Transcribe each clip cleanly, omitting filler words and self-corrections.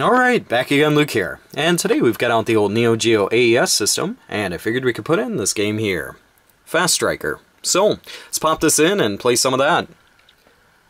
Alright, back again, Luke here, and today we've got out the old Neo Geo AES system, and I figured we could put in this game here, Fast Striker. So, let's pop this in and play some of that.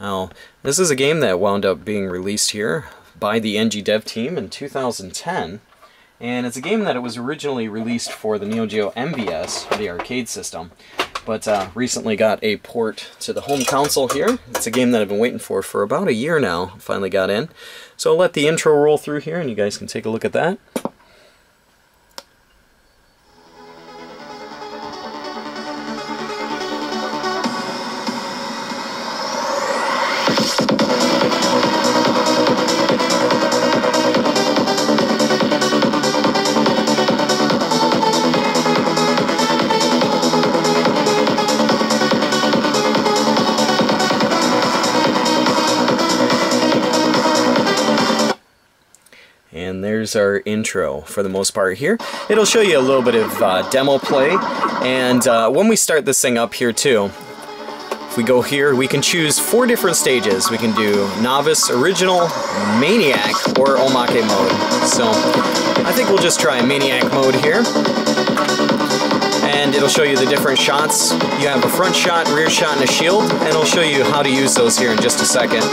Now, this is a game that wound up being released here by the NG dev team in 2010, and it's a game that it was originally released for the Neo Geo MVS, the arcade system, but recently got a port to the home console here. It's a game that I've been waiting for about a year now. Finally got in. So I'll let the intro roll through here and you guys can take a look at that. And there's our intro for the most part here. It'll show you a little bit of demo play, and when we start this thing up here too, if we go here, we can choose four different stages. We can do Novice, Original, Maniac, or Omake mode. So I think we'll just try Maniac mode here. And it'll show you the different shots. You have a front shot, rear shot, and a shield, and it'll show you how to use those here in just a second.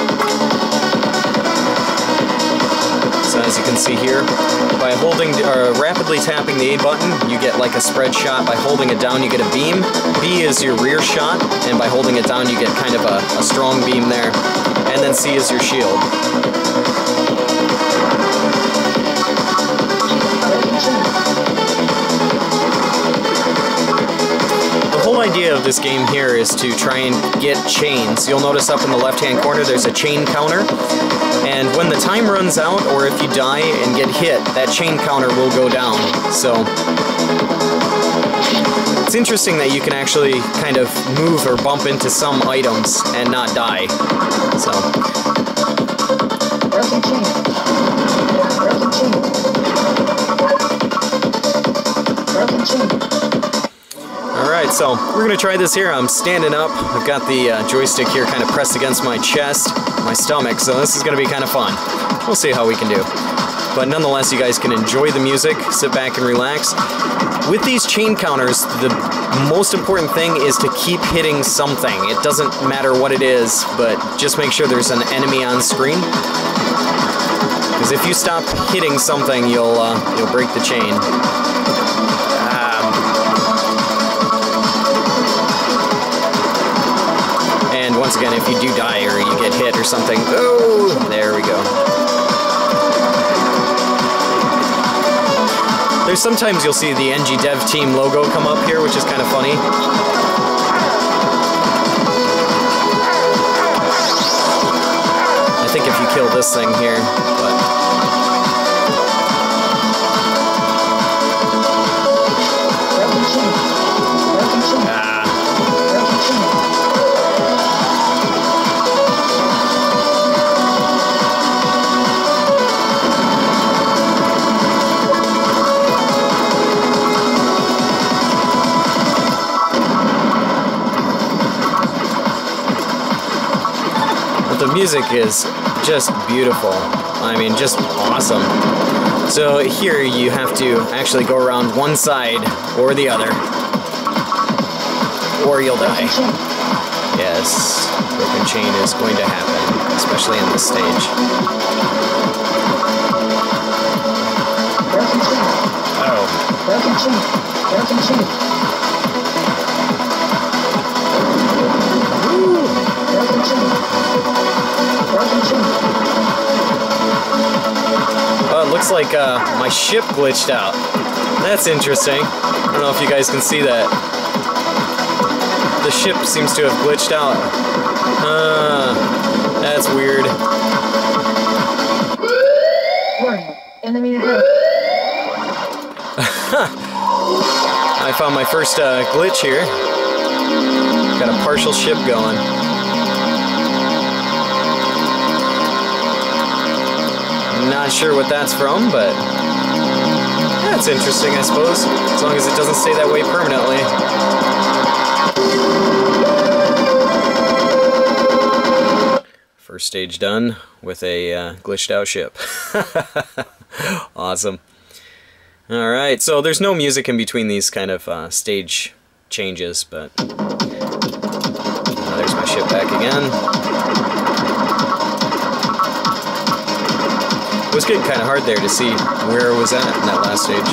As you can see here, by holding rapidly tapping the A button, you get like a spread shot. By holding it down, you get a beam. B is your rear shot, and by holding it down, you get kind of a strong beam there. And then C is your shield. The idea of this game here is to try and get chains. You'll notice up in the left hand corner there's a chain counter, and when the time runs out or if you die and get hit, that chain counter will go down. So it's interesting that you can actually kind of move or bump into some items and not die. So we're going to try this here. I'm standing up. I've got the joystick here kind of pressed against my chest, my stomach, so this is going to be kind of fun. We'll see how we can do. But nonetheless, you guys can enjoy the music, sit back and relax. With these chain counters, the most important thing is to keep hitting something. It doesn't matter what it is, but just make sure there's an enemy on screen. Because if you stop hitting something, you'll break the chain. And once again, if you do die or you get hit or something, oh, there we go. There's sometimes you'll see the NG dev team logo come up here, which is kind of funny. I think if you kill this thing here, but... The music is just beautiful. I mean, just awesome. So here you have to actually go around one side or the other, or you'll die. Yes, broken chain is going to happen, especially in this stage. Oh, it looks like my ship glitched out. That's interesting. I don't know if you guys can see that. The ship seems to have glitched out. That's weird. I found my first glitch here. Got a partial ship going. Not sure what that's from, but that's interesting, I suppose, as long as it doesn't stay that way permanently. First stage done with a glitched out ship. Awesome. Alright, so there's no music in between these kind of stage changes, but there's my ship back again. It was getting kind of hard there to see where it was at in that last stage.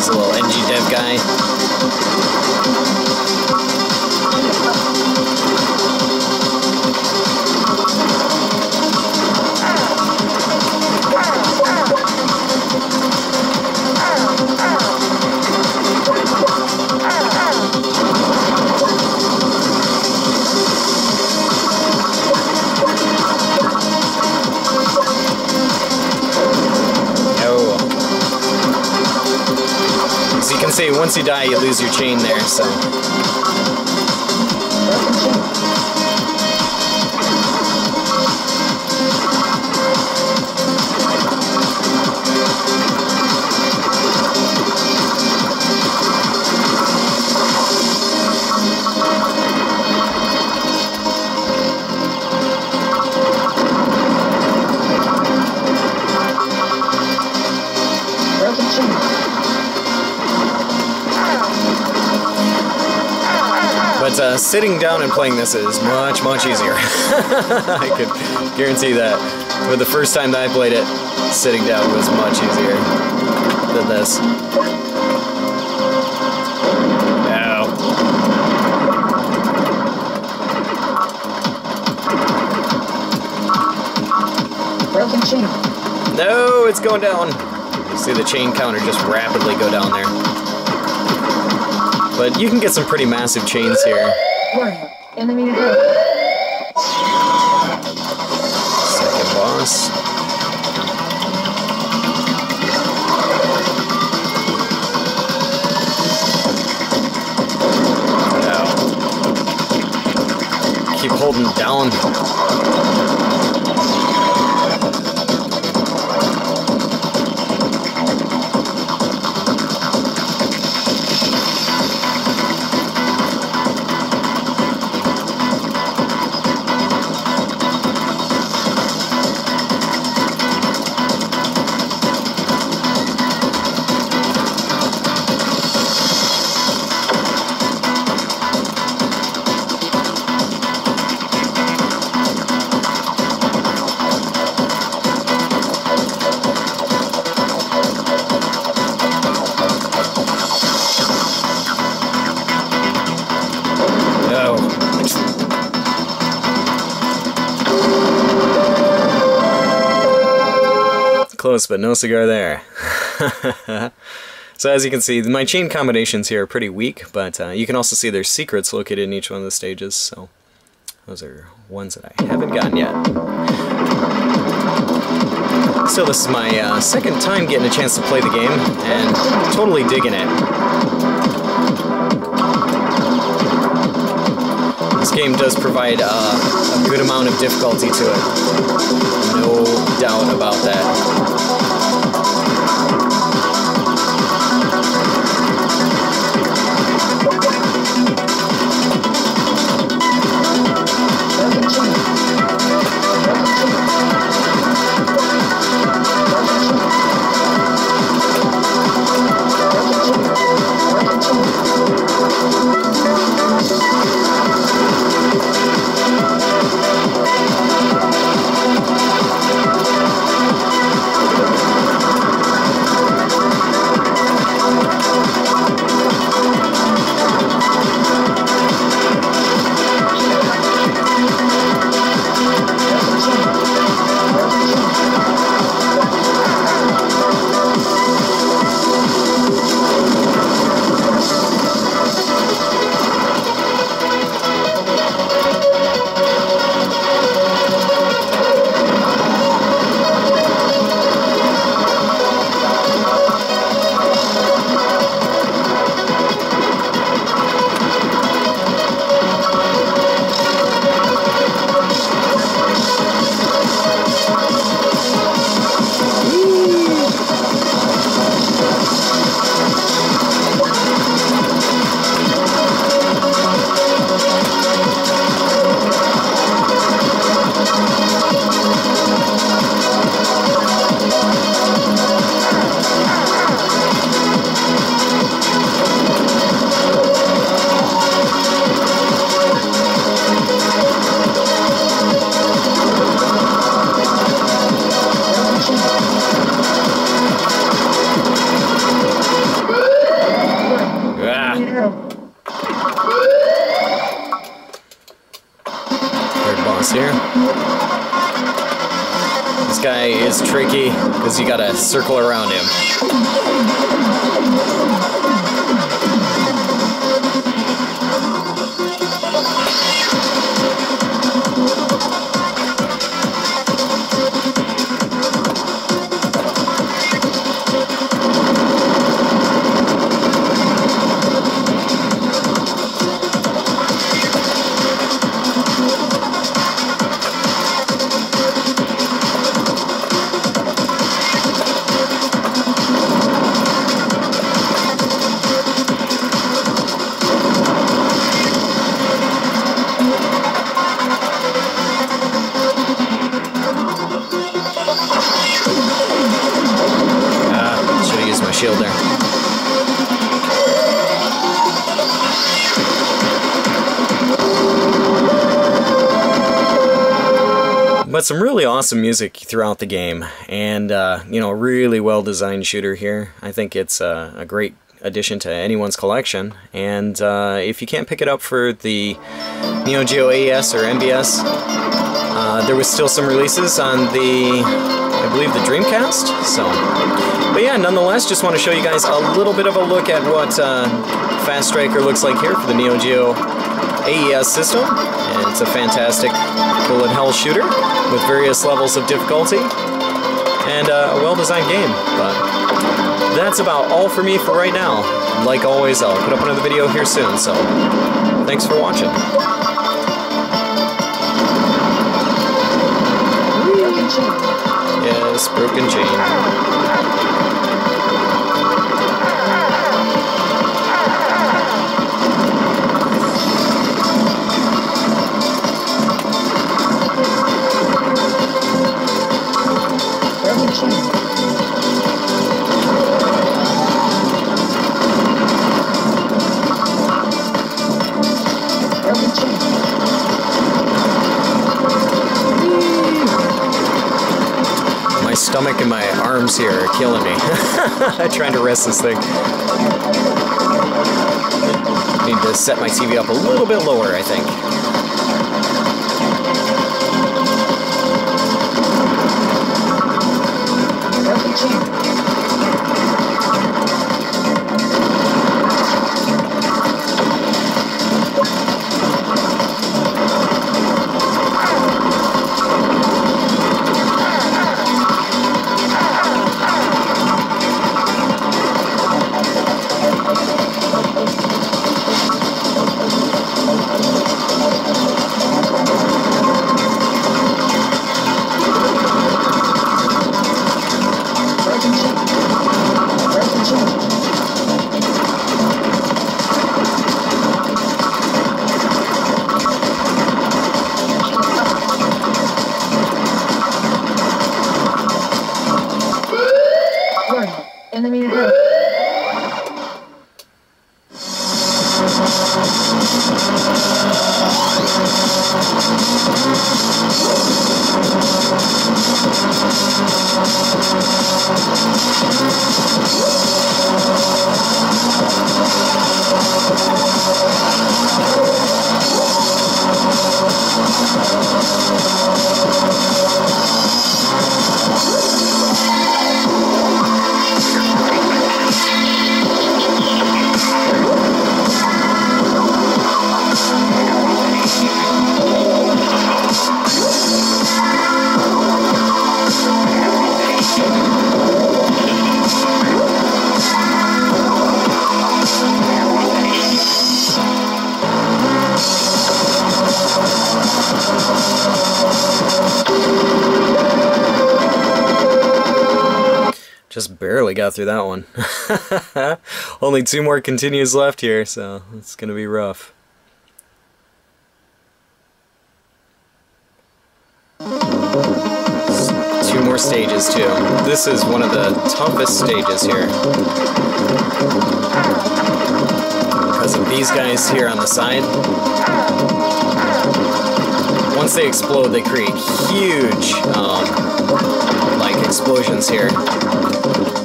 A little NG dev guy. Once you die, you lose your chain there, so. Sitting down and playing this is much, much easier. I could guarantee that. But the first time that I played it, sitting down was much easier than this. Ow. Broken chain. No, it's going down. You see the chain counter just rapidly go down there. But you can get some pretty massive chains here. Warning, enemy to go. Second boss. Ow. Keep holding down. Close, but no cigar there. So as you can see, my chain combinations here are pretty weak, but you can also see there's secrets located in each one of the stages, so those are ones that I haven't gotten yet. So this is my second time getting a chance to play the game, and totally digging it. This game does provide a good amount of difficulty to it. No doubt about that. else here. This guy is tricky because you gotta circle around him. But some really awesome music throughout the game, and you know, really well designed shooter here. I think it's a great addition to anyone's collection, and if you can't pick it up for the Neo Geo AES or MVS, there was still some releases on the, I believe, the Dreamcast. So, but yeah, nonetheless, just want to show you guys a little bit of a look at what Fast Striker looks like here for the Neo Geo AES system, and it's a fantastic bullet hell shooter with various levels of difficulty and a well-designed game. But that's about all for me for right now. Like always, I'll put up another video here soon, so thanks for watching. Yes, broken chain. My stomach and my arms here are killing me. Trying to rest this thing. Need to set my TV up a little bit lower, I think. Just barely got through that one. Only two more continues left here, so it's gonna be rough. Just two more stages too. This is one of the toughest stages here. Because of these guys here on the side. Once they explode, they create huge like explosions here.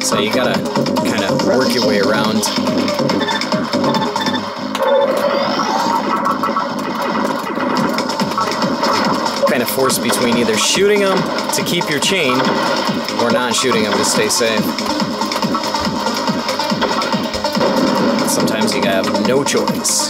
So you gotta kind of work your way around. Kind of force between either shooting them to keep your chain or not shooting them to stay safe. Sometimes you have no choice.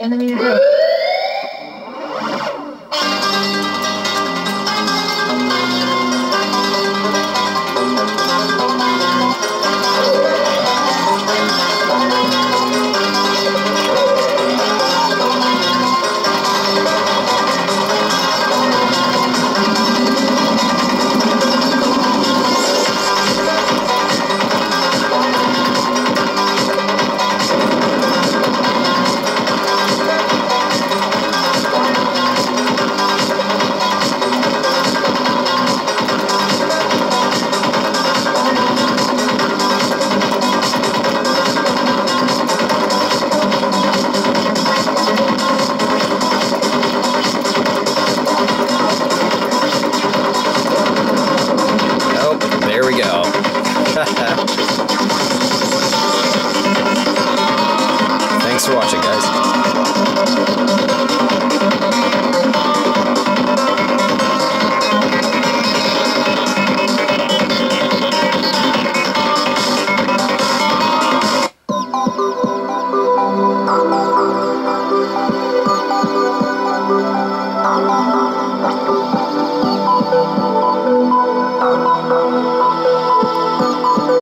Enemy ahead.